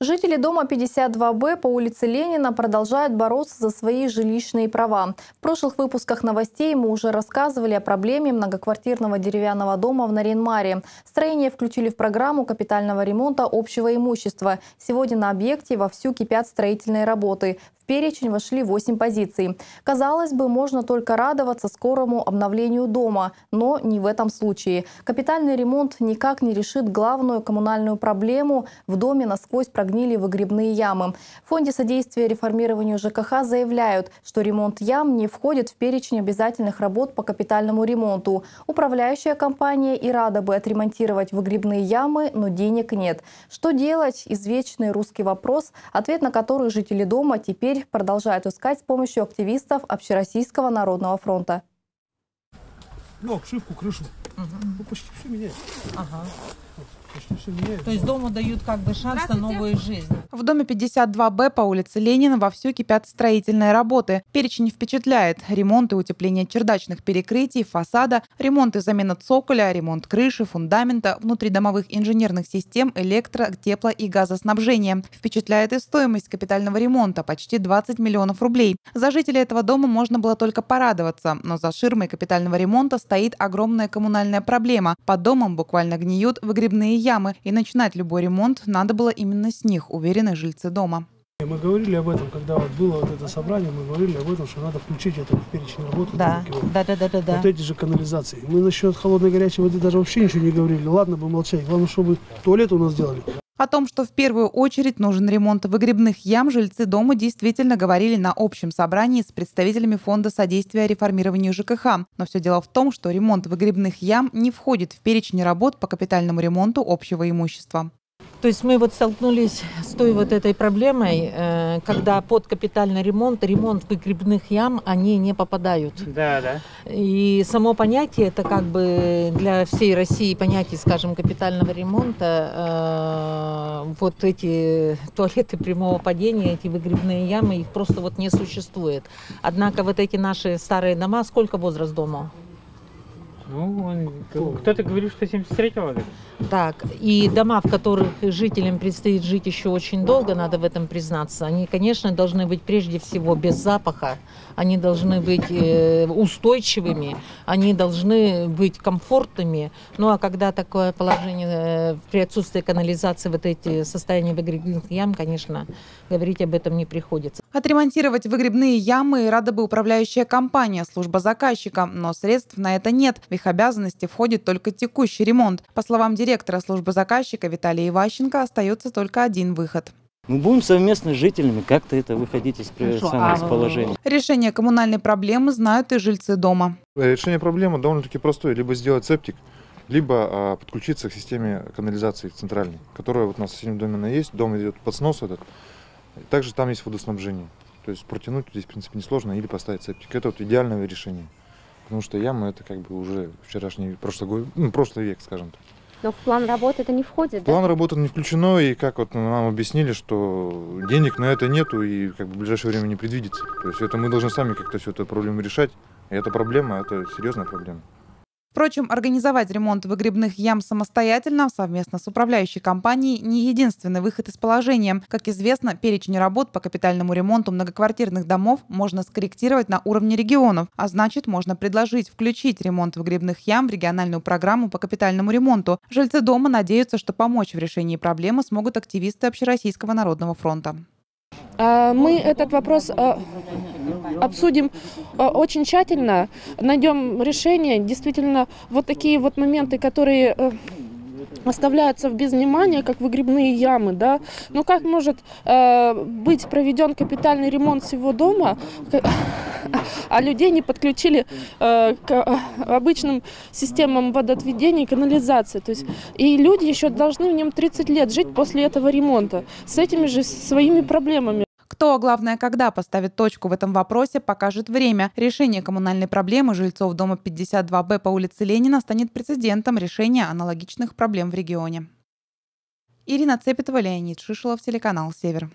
Жители дома 52Б по улице Ленина продолжают бороться за свои жилищные права. В прошлых выпусках новостей мы уже рассказывали о проблеме многоквартирного деревянного дома в Нарьян-Маре. Строение включили в программу капитального ремонта общего имущества. Сегодня на объекте вовсю кипят строительные работы. В перечень вошли 8 позиций. Казалось бы, можно только радоваться скорому обновлению дома, но не в этом случае. Капитальный ремонт никак не решит главную коммунальную проблему – в доме насквозь прогнили выгребные ямы. В Фонде содействия реформированию ЖКХ заявляют, что ремонт ям не входит в перечень обязательных работ по капитальному ремонту. Управляющая компания и рада бы отремонтировать выгребные ямы, но денег нет. Что делать? Извечный русский вопрос, ответ на который жители дома теперь продолжают искать с помощью активистов Общероссийского народного фронта. Ну, обшивку, крышу. Угу. Ну, почти все меняется. Ага. Почти все меняется. То есть дому дают как бы шанс на новую жизнь. В доме 52Б по улице Ленина вовсю кипят строительные работы. Перечень впечатляет. Ремонт и утепление чердачных перекрытий, фасада, ремонт и замена цоколя, ремонт крыши, фундамента, внутридомовых инженерных систем, электро-, тепло- и газоснабжения. Впечатляет и стоимость капитального ремонта – почти 20 миллионов рублей. За жителей этого дома можно было только порадоваться. Но за ширмой капитального ремонта стоит огромная коммунальная проблема. Под домом буквально гниют выгребные ямы. И начинать любой ремонт надо было именно с них, уверены жильцы дома. Мы говорили об этом, когда вот было вот это собрание, мы говорили об этом, что надо включить это в перечень работы. Да. Вот эти же канализации. Мы насчет холодной горячей воды даже вообще ничего не говорили. Ладно бы молчать, главное, чтобы туалет у нас сделали. О том, что в первую очередь нужен ремонт выгребных ям, жильцы дома действительно говорили на общем собрании с представителями Фонда содействия реформированию ЖКХ. Но все дело в том, что ремонт выгребных ям не входит в перечень работ по капитальному ремонту общего имущества. То есть мы вот столкнулись с той вот этой проблемой, когда под капитальный ремонт выгребных ям, они не попадают. Да. И само понятие, это как бы для всей России понятие, скажем, капитального ремонта, вот эти туалеты прямого падения, эти выгребные ямы, их просто вот не существует. Однако вот эти наши старые дома, сколько возраст дома? Ну, кто-то говорит, что 73-го года. Так, и дома, в которых жителям предстоит жить еще очень долго, надо в этом признаться, они, конечно, должны быть прежде всего без запаха, они должны быть устойчивыми, они должны быть комфортными. Ну, а когда такое положение, при отсутствии канализации, вот эти состояния выгребных ям, конечно, говорить об этом не приходится. Отремонтировать выгребные ямы рада бы управляющая компания, служба заказчика, но средств на это нет. В их обязанности входит только текущий ремонт. По словам директора службы заказчика Виталия Ивашенко, остается только один выход. Мы будем совместно с жителями как-то это выходить из самоположения. Решение коммунальной проблемы знают и жильцы дома. Решение проблемы довольно-таки простое. Либо сделать септик, либо подключиться к системе канализации центральной, которая вот у нас в соседнем доме она есть. Дом идет под снос этот. Также там есть водоснабжение. То есть протянуть здесь, в принципе, несложно, или поставить септик. Это вот идеальное решение. Потому что яма – это как бы уже вчерашний, прошлый век, скажем так. Но в план работы это не входит, да? В план работы не включено, и как вот нам объяснили, что денег на это нету, и как бы в ближайшее время не предвидится. То есть это мы должны сами как-то всю эту проблему решать. И эта проблема – это серьезная проблема. Впрочем, организовать ремонт выгребных ям самостоятельно, совместно с управляющей компанией, не единственный выход из положения. Как известно, перечень работ по капитальному ремонту многоквартирных домов можно скорректировать на уровне регионов, а значит, можно предложить включить ремонт выгребных ям в региональную программу по капитальному ремонту. Жильцы дома надеются, что помочь в решении проблемы смогут активисты Общероссийского народного фронта. Мы этот вопрос обсудим очень тщательно, найдем решение. Действительно, вот такие вот моменты, которые оставляются без внимания, как выгребные ямы, да. Ну как может быть проведен капитальный ремонт всего дома, а людей не подключили к обычным системам водоотведения и канализации. То есть, и люди еще должны в нем 30 лет жить после этого ремонта с этими же своими проблемами. Кто, а главное, когда поставит точку в этом вопросе, покажет время. Решение коммунальной проблемы жильцов дома 52Б по улице Ленина станет прецедентом решения аналогичных проблем в регионе. Ирина Цепетова, Леонид Шишилов, телеканал Север.